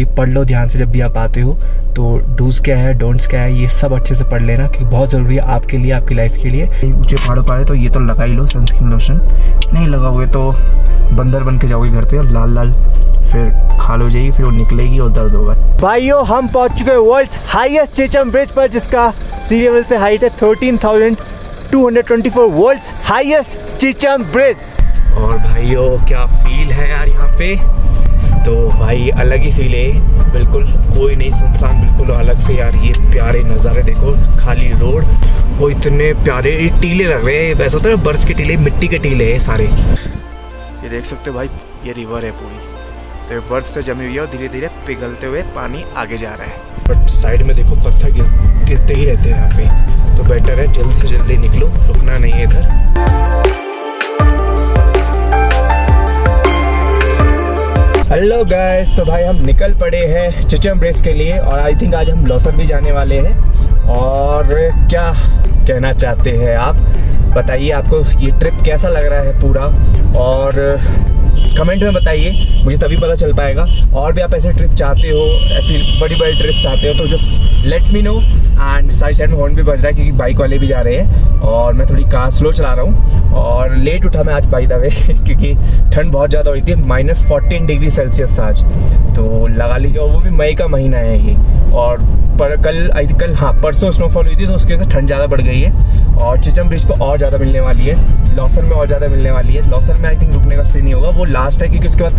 अभी पढ़ लो ध्यान से जब भी आप आते हो, तो डूज क्या है, डोंट्स क्या है, ये सब अच्छे से पढ़ लेना क्योंकि बहुत ज़रूरी है आपके लिए, आपकी लाइफ के लिए। ऊँचे पहाड़ों पर है तो ये तो लगा ही लो सनस्क्रीन लोशन, नहीं लगाओगे तो बंदर बन के जाओगे घर पे और लाल लाल फिर खाल हो जाएगी, फिर वो निकलेगी और दर्द होगा। भाइयों हम पहुंच चुके हैं वर्ल्ड्स हाईएस्ट चिचम ब्रिज पर, जिसका सी लेवल से हाइट है 13,224, वर्ल्ड्स हाईएस्ट चिचम ब्रिज। और भाइयों क्या फील है यार यहाँ पे, तो भाई अलग ही फील है, बिल्कुल कोई नहीं, सुनसान, बिल्कुल अलग से यार। ये प्यारे नज़ारे देखो, खाली रोड, वो इतने प्यारे टीले लग रहे हैं, वैसा होता है बर्फ़ के टीले, मिट्टी के टीले हैं सारे। ये देख सकते हो भाई, ये रिवर है पूरी, तो बर्फ से जमी हुई है और धीरे धीरे पिघलते हुए पानी आगे जा रहा है, बट साइड में देखो पत्थर गिरते ही रहते हैं यहाँ पे, तो बेटर है जल्दी से जल्दी निकलो, रुकना नहीं है इधर। हेलो गाइस, तो भाई हम निकल पड़े हैं चिचम ब्रिज के लिए और आई थिंक आज हम लोसर भी जाने वाले हैं। और क्या कहना चाहते हैं आप, बताइए आपको ये ट्रिप कैसा लग रहा है पूरा, और कमेंट में बताइए, मुझे तभी पता चल पाएगा। और भी आप ऐसे ट्रिप चाहते हो, ऐसी बड़ी बड़ी ट्रिप चाहते हो, तो just let me know. And side में हॉर्न भी बज रहा है क्योंकि बाइक वाले भी जा रहे हैं और मैं थोड़ी कार स्लो चला रहा हूँ और लेट उठा मैं आज बाई द वे क्योंकि ठंड बहुत ज़्यादा हुई थी, -14 डिग्री सेल्सियस था आज, तो लगा लीजिए, और वो भी मई का महीना है ये। और पर कल आई थिंक परसों स्नोफॉल हुई थी, तो उसके वजह से ठंड ज़्यादा बढ़ गई है और चिचम ब्रिज पर और ज़्यादा मिलने वाली है, लॉसर में और ज़्यादा मिलने वाली है। लॉसर में आई थिंक रुकने का स्टे नहीं होगा, वो लास्ट है क्योंकि उसके बाद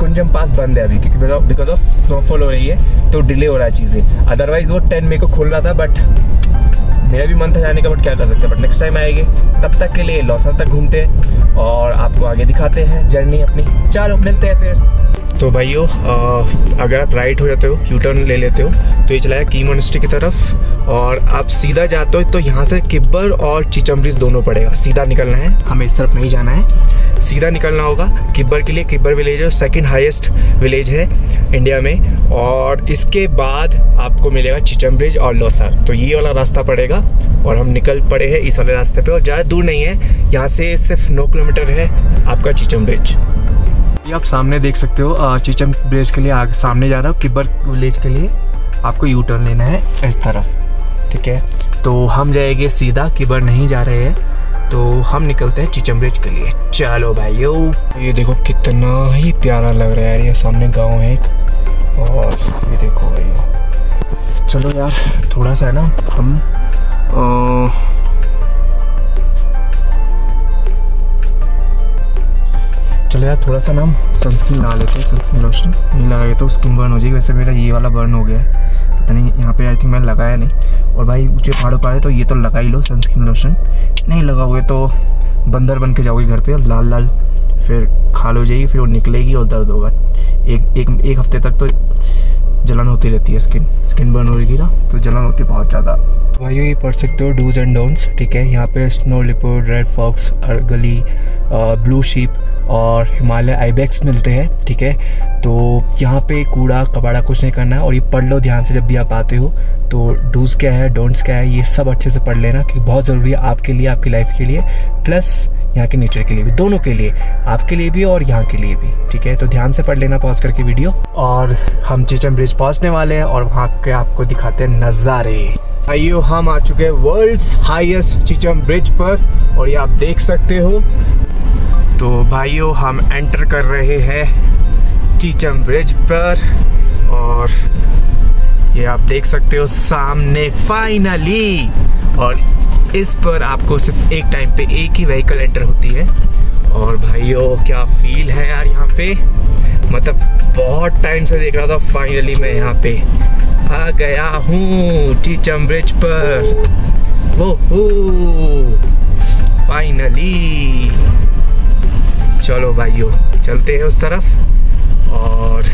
कुंजम पास बंद है अभी क्योंकि बिकॉज ऑफ स्नोफॉल हो रही है, तो डिले हो रहा है चीज़ें, अदरवाइज़ वो 10 मई को खोल रहा था, बट मेरा भी मन था जाने का, बट क्या कर सकते हैं, बट नेक्स्ट टाइम आएंगे। तब तक के लिए लॉसर तक घूमते हैं और आपको आगे दिखाते हैं जर्नी अपनी, चलो मिलते हैं फिर। तो भाइयों अगर आप राइट हो जाते हो, यू टर्न ले लेते हो, तो ये चला है की मोनेस्ट्री की तरफ, और आप सीधा जाते हो तो यहाँ से किब्बर और चिचम ब्रिज दोनों पड़ेगा, सीधा निकलना है, हमें इस तरफ नहीं जाना है, सीधा निकलना होगा किब्बर के लिए। किब्बर विलेज है, सेकेंड हाइस्ट विलेज है इंडिया में, और इसके बाद आपको मिलेगा चिचम ब्रिज और लोसर, तो ये वाला रास्ता पड़ेगा और हम निकल पड़े हैं इस वाले रास्ते पे, और ज़्यादा दूर नहीं है, यहाँ से सिर्फ 9 किलोमीटर है आपका चिचम ब्रिज। ये आप सामने देख सकते हो, चिचम ब्रिज के लिए आगे सामने जा रहा हो, किब्बर विलेज के लिए आपको यू टर्न लेना है इस तरफ, ठीक है। तो हम जाएंगे सीधा, किब्बर नहीं जा रहे हैं, तो हम निकलते हैं चिचम ब्रिज के लिए, चलो भाइयों। ये देखो कितना ही प्यारा लग रहा है, ये सामने गाँव है एक, और ये देखो भाइयों, चलो यार थोड़ा सा है ना, हम चलो यार थोड़ा सा ना हम सनस्क्रीन लगा लेते हैं, सनस्क्रीन लोशन नहीं लगाएंगे तो स्किन बर्न हो जाएगी, वैसे मेरा ये वाला बर्न हो गया है, पता नहीं यहाँ पे आई थिंक मैंने लगाया नहीं। और भाई ऊँचे पहाड़ों पर है तो ये तो लगा ही लो सनस्क्रीन लोशन, नहीं लगाओगे तो बंदर बन के जाओगे घर पे और लाल लाल फिर खाल हो जाएगी, फिर वो निकलेगी और दर्द होगा, एक हफ्ते तक तो जलन होती रहती है, स्किन बर्न हो रही ना, तो जलन होती है बहुत ज़्यादा। तो भाइयों ये पढ़ सकते हो डूज एंड डोंट्स, ठीक है। यहाँ पे snow leopard, red fox, argali, blue sheep और हिमालय आईबैक्स मिलते हैं, ठीक है। तो यहाँ पे कूड़ा कबाड़ा कुछ नहीं करना है, और ये पढ़ लो ध्यान से जब भी आप आते हो, तो डूज क्या है, डोंट्स क्या है, ये सब अच्छे से पढ़ लेना क्योंकि बहुत ज़रूरी है आपके लिए, आपकी लाइफ के लिए, प्लस यहाँ के नेचर के लिए भी, दोनों के लिए, आपके लिए भी और यहाँ के लिए भी, ठीक है। तो ध्यान से पढ़ लेना पॉज करके वीडियो। और हम चिचम ब्रिज पहुँचने वाले हैं और वहाँ के आपको दिखाते हैं नज़ारे। आइयो हम आ चुके हैं वर्ल्ड्स हाईएस्ट चिचम ब्रिज पर, और ये आप देख सकते हो। तो भाइयों हम एंटर कर रहे हैं चिचम ब्रिज पर, और ये आप देख सकते हो सामने फाइनली। और इस पर आपको सिर्फ एक टाइम पे एक ही व्हीकल एंटर होती है, और भाइयों क्या फील है यार यहाँ पे, मतलब बहुत टाइम से देख रहा था, फाइनली मैं यहाँ पे आ गया हूँ चिचम ब्रिज पर, वो फाइनली। चलो भाइयों चलते हैं उस तरफ, और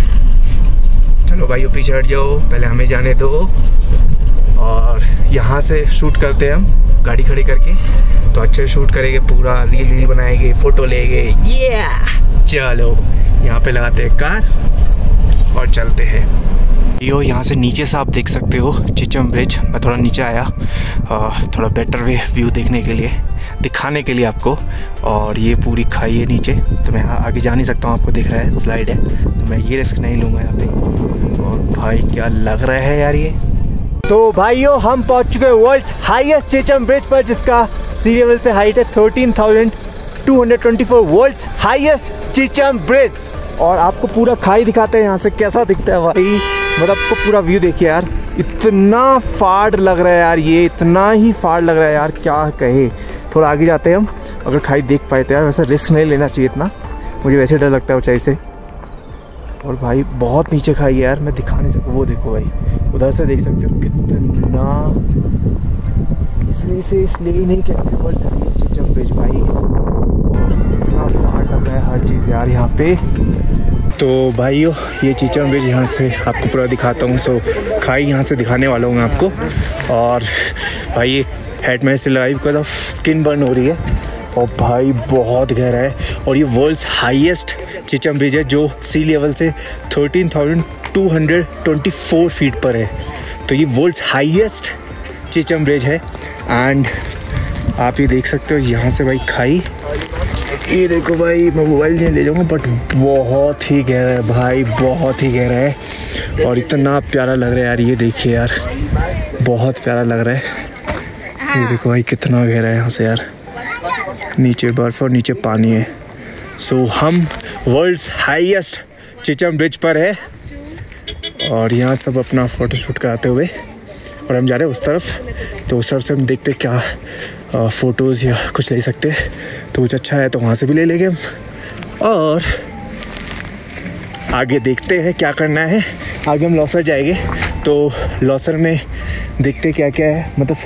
चलो भाइयों पीछे हट जाओ, पहले हमें जाने दो, और यहाँ से शूट करते हैं हम गाड़ी खड़ी करके, तो अच्छे शूट करेंगे, पूरा रील बनाएंगे, फ़ोटो लेंगे, ये चलो यहाँ पे लगाते हैं कार और चलते हैं। यो यहाँ से नीचे से आप देख सकते हो चिचम ब्रिज, मैं थोड़ा नीचे आया थोड़ा बेटर वे व्यू देखने के लिए, दिखाने के लिए आपको, और ये पूरी खाई है नीचे, तो मैं आगे जा नहीं सकता हूँ, आपको दिख रहा है स्लाइड है, तो मैं ये रिस्क नहीं लूँगा यहाँ पे। भाई क्या लग रहा है यार ये। तो भाइयों हम पहुंच चुके हैं वर्ल्ड्स हाईएस्ट चिचम ब्रिज पर, जिसका सी लेवल से हाइट है 13,224। वर्ल्ड्स हाईएस्ट चिचम ब्रिज, और आपको पूरा खाई दिखाते हैं यहाँ से कैसा दिखता है भाई। मतलब आपको पूरा व्यू देखिए यार, इतना फाड़ लग रहा है यार, ये इतना ही फाड़ लग रहा है यार, क्या कहे। थोड़ा आगे जाते हैं हम, अगर खाई देख पाए तो यार। वैसे रिस्क नहीं लेना चाहिए इतना, मुझे वैसे डर लगता है ऊँचाई से। और भाई बहुत नीचे खाई है यार, मैं दिखा नहीं सकूँ। वो देखो भाई उधर से देख सकते हो कितना, इसलिए नहीं कहते वर्ल्ड हाईएस्ट चिचम ब्रिज भाई। इतना फाड़ लग रहा है हर चीज़ यार यहाँ पे। तो भाइयों ये चिचम ब्रिज यहाँ से आपको पूरा दिखाता हूँ। सो खाई यहाँ से दिखाने वाला हूँ मैं आपको। और भाई ये हेड में से लगाई बिकॉज ऑफ स्किन बर्न हो रही है, और भाई बहुत गहरा है। और ये वर्ल्ड्स हाईएस्ट चिचम ब्रिज है जो सी लेवल से 13,224 फीट पर है। तो ये वर्ल्ड्स हाईएस्ट चिचम ब्रिज है। एंड आप ये देख सकते हो यहाँ से भाई खाई, ये देखो भाई। मैं मोबाइल नहीं ले जाऊँगा बट बहुत ही गहरा है भाई, बहुत ही गहरा है। और इतना प्यारा लग रहा है यार, ये देखिए यार बहुत प्यारा लग रहा है। ये देखो भाई कितना गहरा है यहाँ से यार, नीचे बर्फ़ और नीचे पानी है। सो हम वर्ल्ड्स हाईएस्ट चिचम ब्रिज पर है, और यहाँ सब अपना फ़ोटोशूट कराते हुए। और हम जा रहे हैं उस तरफ, तो उस तरफ से हम देखते क्या फ़ोटोज़ या कुछ ले सकते हैं। तो कुछ अच्छा है तो वहाँ से भी ले लेंगे हम, और आगे देखते हैं क्या करना है। आगे हम लॉसर जाएंगे, तो लॉसर में देखते क्या क्या है। मतलब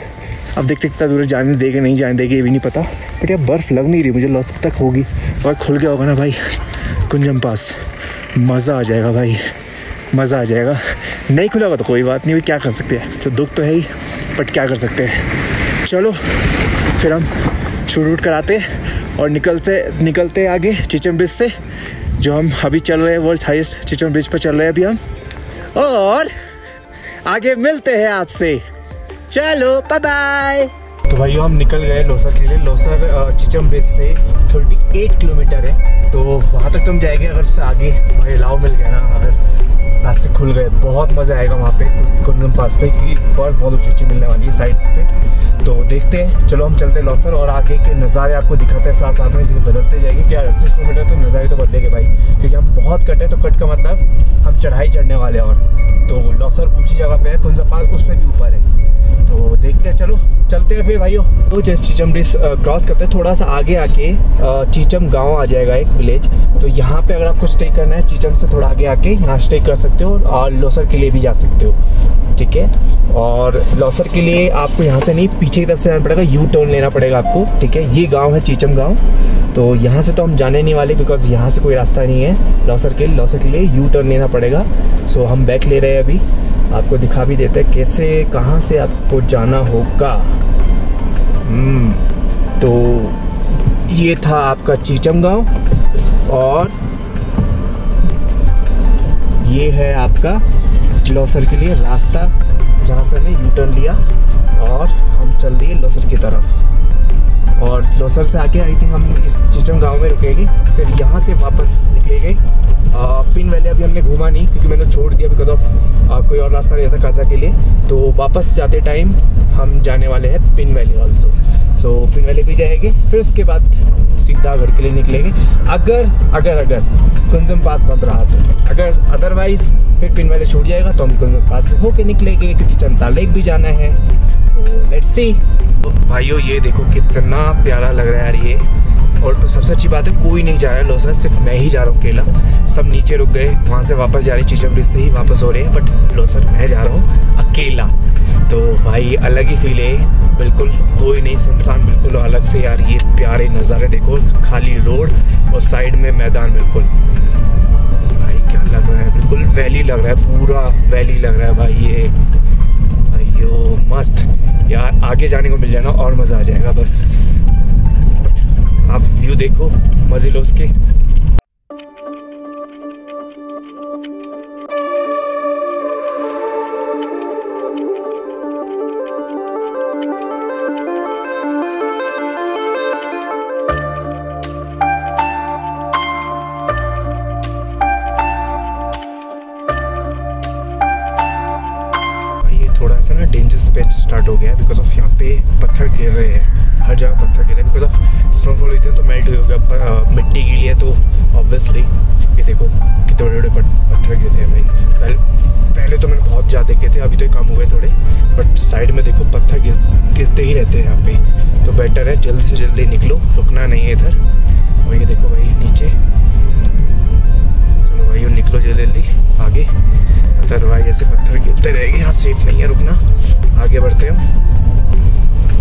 अब देखते कितना दूर जाने देंगे नहीं जाने देंगे ये भी नहीं पता। बट यार बर्फ़ लग नहीं रही मुझे लॉसर तक होगी, और खुल गया होगा ना भाई कुंजम पास, मज़ा आ जाएगा भाई, मज़ा आ जाएगा। नहीं खुला हुआ तो कोई बात नहीं, क्या कर सकते हैं। तो दुख तो है ही बट क्या कर सकते हैं। चलो फिर हम शूट वूट कराते और निकलते आगे चिचम ब्रिज से, जो हम अभी चल रहे हैं। वर्ल्ड हाईएस्ट चिचम ब्रिज पर चल रहे हैं अभी हम, और आगे मिलते हैं आपसे। चलो बाय बाय। तो भाई हम निकल गए लोसर के लिए। लोसर चिचम ब्रिज से 38 किलोमीटर है, तो वहाँ तक तुम जाएंगे। अगर उससे आगे भाई अलाव मिल गया ना, अगर रास्ते खुल गए बहुत मज़ा आएगा वहाँ पे कुंजम पास पे, क्योंकि बर्फ बहुत ऊँची ऊँची मिलने वाली है साइड पे। तो देखते हैं, चलो हम चलते हैं लोसर, और आगे के नज़ारे आपको दिखाते हैं साथ साथ में। इसलिए बदलते जाएंगे कि 38 किलोमीटर तो नज़ारे तो बदलेंगे भाई, क्योंकि हम बहुत कट है। तो कट का मतलब हम चढ़ाई चढ़ने वाले हैं, और तो लोसर ऊँची जगह पर है, कुंजम पास उससे भी ऊपर है। तो देखते हैं, चलो चलते हैं फिर भाइयों। तो जैसे चिचम ब्रिज क्रॉस करते हैं, थोड़ा सा आगे आके चिचम गांव आ जाएगा एक विलेज। तो यहाँ पे अगर आपको स्टे करना है, चिचम से थोड़ा आगे आके यहाँ स्टे कर सकते हो, और लोसर के लिए भी जा सकते हो, ठीक है। और लोसर के लिए आपको यहाँ से नहीं पीछे की तरफ से जाना पड़ेगा, यू टर्न लेना पड़ेगा आपको, ठीक है। ये गाँव है चिचम गाँव, तो यहाँ से तो हम जाने नहीं वाले बिकॉज यहाँ से कोई रास्ता नहीं है लोसर के लिए। लोसर के लिए यू टर्न लेना पड़ेगा। सो हम बैक ले रहे हैं अभी, आपको दिखा भी देते हैं कैसे कहाँ से आपको जाना होगा। तो ये था आपका चिचम गाँव, और ये है आपका लोसर के लिए रास्ता, जहाँ से हमने यू टर्न लिया और हम चल दिए लोसर की तरफ। और लोसर से आके आई थिंक हम इस चिचम गाँव में रुकेंगे, फिर यहाँ से वापस निकलेंगे। पिन वैली अभी हमने घूमा नहीं क्योंकि मैंने छोड़ दिया बिकॉज ऑफ कोई और रास्ता नहीं था काजा के लिए। तो वापस जाते टाइम हम जाने वाले हैं Pin valley also. So Pin valley भी जाएंगे, फिर उसके बाद सीधा घर के लिए निकलेंगे। अगर कुंजम पास बंद रहा तो, अगर अदरवाइज़ फिर पिन वैली छूट जाएगा तो हम कुंजम पास से होके निकलेंगे, क्योंकि चंद्रा लेक भी जाना है। तो लेट्स सी। भाइयों ये देखो कितना प्यारा लग रहा है यार ये। और सबसे अच्छी बात है कोई नहीं जा रहा है लोसर, सिर्फ मैं ही जा रहा हूँ अकेला। सब नीचे रुक गए, वहाँ से वापस जा रही, चिचम ब्रिज से ही वापस हो रहे हैं, बट लोसर मैं जा रहा हूँ अकेला। तो भाई अलग ही फील है, बिल्कुल कोई नहीं, सुनसान बिल्कुल अलग से यार। ये प्यारे नज़ारे देखो, खाली रोड और साइड में मैदान, बिल्कुल भाई क्या लग रहा है, बिल्कुल वैली लग रहा है, पूरा वैली लग रहा है भाई ये। भाइयों मस्त यार, आगे जाने को मिल जाना और मज़ा आ जाएगा। बस आप व्यू देखो, मजे लो उसके। डेंजरस पैच स्टार्ट हो गया है बिकॉज ऑफ यहाँ पे पत्थर गिर रहे हैं, हर जगह पत्थर गिर रहे हैं बिकॉज ऑफ स्नोफॉल हुई थी तो मेल्ट हो गया, मिट्टी गीली है तो ऑब्वियसली ये देखो कितने बड़े बड़े पत्थर गिर रहे हैं भाई। पहले तो मैंने बहुत ज़्यादा देखे थे, अभी तो कम हुए थोड़े, बट साइड में देखो पत्थर गिरते ही रहते हैं यहाँ पे, तो बेटर है जल्दी से जल्दी निकलो, रुकना नहीं है इधर। और ये देखो भाई नीचे, चलो भाई निकलो जल्दी जल्दी आगे, अदरवाइज ऐसे पत्थर गिरते रहेंगे, यहाँ सेफ नहीं है रुकना। आगे बढ़ते हम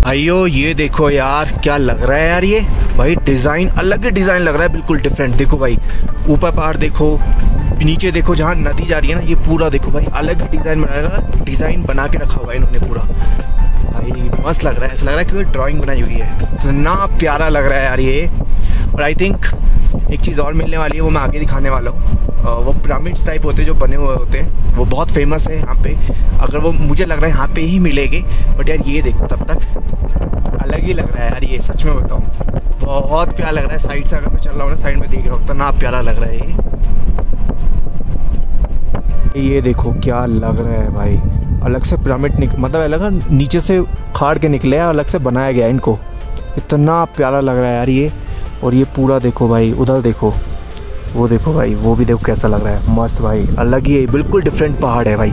भाइयों, ये देखो यार क्या लग रहा है यार, ये भाई डिज़ाइन अलग ही डिज़ाइन लग रहा है, बिल्कुल डिफरेंट। देखो भाई ऊपर पहाड़ देखो, नीचे देखो जहाँ नदी जा रही है ना, ये पूरा देखो भाई अलग डिज़ाइन बनाया, डिज़ाइन बना के रखा हुआ है इन्होंने पूरा भाई, मस्त लग रहा है, ऐसा लग रहा है कि ड्राइंग बनाई हुई है, इतना प्यारा लग रहा है यार ये। और आई थिंक एक चीज़ और मिलने वाली है, वो मैं आगे दिखाने वाला हूँ, वो पिरामिड्स टाइप होते जो बने हुए होते हैं, वो बहुत फेमस है यहाँ पे, अगर वो मुझे लग रहा है यहाँ पे ही मिलेंगे, बट यार ये देखो तब तक अलग ही लग रहा है यार ये, सच में बताऊँ बहुत प्यारा लग रहा है। साइड से अगर मैं चल रहा हूँ ना, साइड में देख रहा हूँ, इतना प्यारा लग रहा है ये देखो क्या लग रहा है भाई, अलग से पिरामिड मतलब अलग नीचे से खाड़ के निकले है, अलग से बनाया गया इनको, इतना प्यारा लग रहा है यार ये। और ये पूरा देखो भाई, उधर देखो, वो देखो भाई, वो भी देखो कैसा लग रहा है, मस्त भाई, अलग ही है, बिल्कुल डिफरेंट पहाड़ है भाई,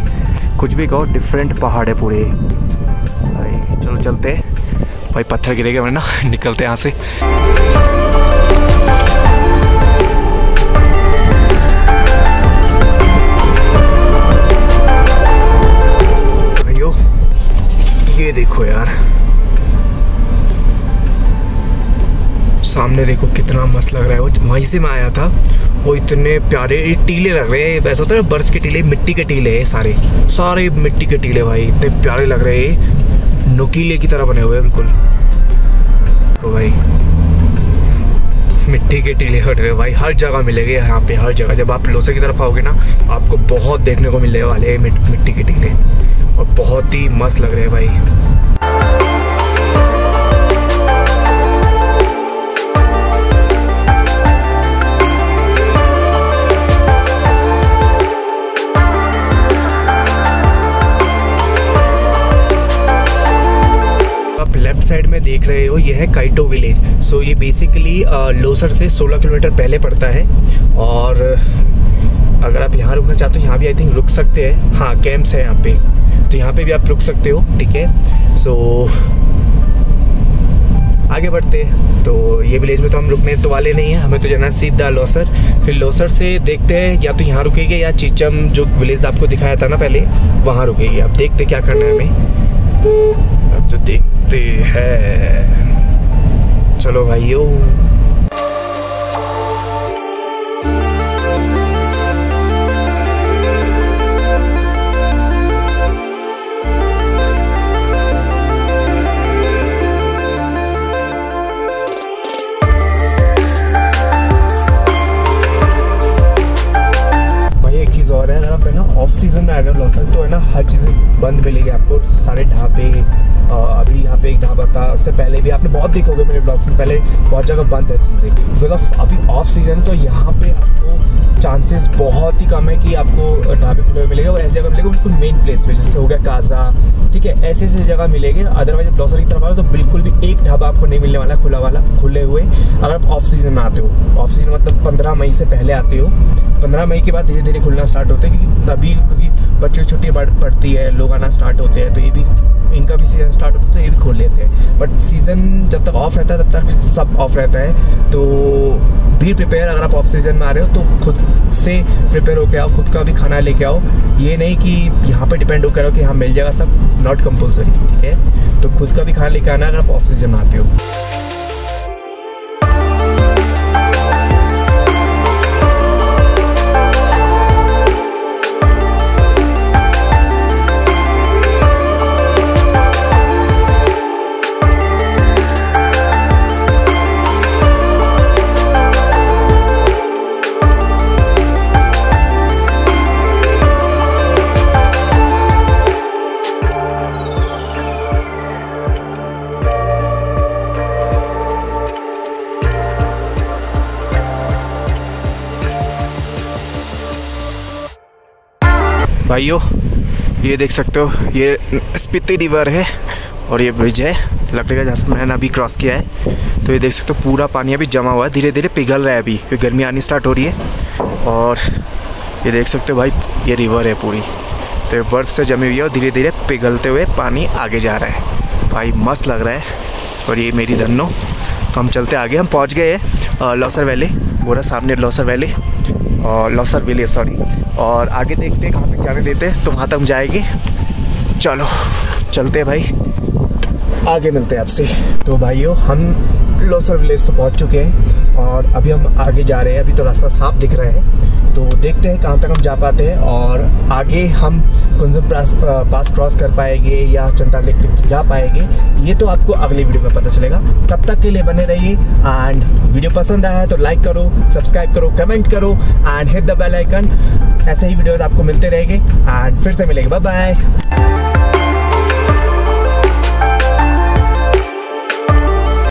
कुछ भी कहो डिफरेंट पहाड़ है पूरे भाई। चलो चलते भाई, पत्थर गिरेगा वरना, निकलते यहाँ से। ये देखो यार सामने देखो कितना मस्त लग रहा है, वो वहीं से मैं आया था, वो इतने प्यारे टीले लग रहे हैं, वैसा होता है बर्फ के टीले, मिट्टी के टीले हैं, सारे सारे मिट्टी के टीले भाई, इतने प्यारे लग रहे हैं, नुकीले की तरह बने हुए हैं बिल्कुल। तो भाई मिट्टी के टीले हट रहे भाई, हर जगह मिलेंगे यहाँ पे, हर जगह जब आप लोसे की तरफ आओगे ना, आपको बहुत देखने को मिलने वाले हैं मिट्टी के टीले, और बहुत ही मस्त लग रहे हैं भाई। आप लेफ्ट साइड में देख रहे हो ये है काइटो विलेज, सो ये बेसिकली लोसर से 16 किलोमीटर पहले पड़ता है, और अगर आप यहाँ रुकना चाहते हो यहाँ भी आई थिंक रुक सकते हैं, हाँ कैंप्स है यहाँ पे, तो यहाँ पे भी आप रुक सकते हो, ठीक है। सो आगे बढ़ते हैं, तो ये विलेज में तो हम रुकने तो वाले नहीं हैं, हमें तो जाना सीधा लोसर, फिर लोसर से देखते हैं या तो यहाँ रुकेंगे या चिचम जो विलेज आपको दिखाया था ना पहले, वहाँ रुकेंगे। अब देखते क्या करना है हमें, अब तो देखते हैं, चलो भाइयों। सीज़न में आएगा लॉसर तो है ना, हर चीज़ें बंद मिलेगी आपको, सारे ढाबे, अभी यहाँ पे एक ढाबा था, उससे पहले भी आपने बहुत देखोगे मेरे ब्लॉग्स में, पहले बहुत जगह बंद है चीज़ें बिकॉज ऑफ अभी ऑफ सीज़न, तो यहाँ पे आपको चांसेस बहुत ही कम है कि आपको ढाबे खुले मिलेगा, और ऐसी जगह मिलेगा बिल्कुल मेन प्लेस पे, जैसे हो गया काजा, ठीक है, ऐसे ऐसी जगह मिलेगी। अदरवाइज लॉसर की तरफ आओ तो बिल्कुल भी एक ढाबा आपको नहीं मिलने वाला खुला वाला, खुले हुए, अगर आप ऑफ सीज़न में आते हो, ऑफ सीज़न मतलब 15 मई से पहले आते हो, 15 मई के बाद धीरे धीरे खुलना स्टार्ट होते हैं, क्योंकि तभी क्योंकि बच्चों की छुट्टी पड़ती है, लोग आना स्टार्ट होते हैं, तो ये भी इनका भी सीज़न स्टार्ट होता है तो ये भी खोल लेते हैं, बट सीज़न जब तक ऑफ रहता है तब तक सब ऑफ रहता है, तो बी प्रिपेयर, अगर आप ऑफ सीज़न में आ रहे हो तो खुद से प्रिपेयर होकर आओ, खुद का भी खाना लेके आओ, ये नहीं कि यहाँ पे डिपेंड होकर आओ कि हाँ मिल जाएगा सब, नॉट कंपल्सरी, ठीक है, तो खुद का भी खाना लेके आना अगर आप ऑफ सीज़न में आते हो। भाइयों ये देख सकते हो, ये स्पिति रिवर है और ये ब्रिज है लकड़ी का जहाँ मैंने अभी क्रॉस किया है। तो ये देख सकते हो पूरा पानी अभी जमा हुआ है, धीरे धीरे पिघल रहा है अभी क्योंकि गर्मी आनी स्टार्ट हो रही है। और ये देख सकते हो भाई ये रिवर है पूरी, तो बर्फ़ से जमी हुई है और धीरे धीरे पिघलते हुए पानी आगे जा रहा है। भाई मस्त लग रहा है। और ये मेरी धन्नो, तो हम चलते आगे। हम पहुंच गए हैं लोसर वैली, पूरा सामने लोसर वैली और लोसर वैली सॉरी। और आगे देखते हैं कहाँ तक जाने देते हैं, तो वहाँ तक हम जाएंगे। चलो चलते भाई, आगे मिलते हैं आपसे। तो भाइयों हम लोसर विलेज तो पहुंच चुके हैं और अभी हम आगे जा रहे हैं। अभी तो रास्ता साफ दिख रहा है, तो देखते हैं कहां तक हम जा पाते हैं और आगे हम कुंजम पास क्रॉस कर पाएंगे या चंद्रा लेक तक जा पाएंगे, ये तो आपको अगली वीडियो में पता चलेगा। तब तक के लिए बने रहिए। एंड वीडियो पसंद आया तो लाइक करो, सब्सक्राइब करो, कमेंट करो and hit the bell icon. ऐसे ही वीडियोज़ आपको मिलते रहेंगे एंड फिर से मिलेंगे। Bye bye.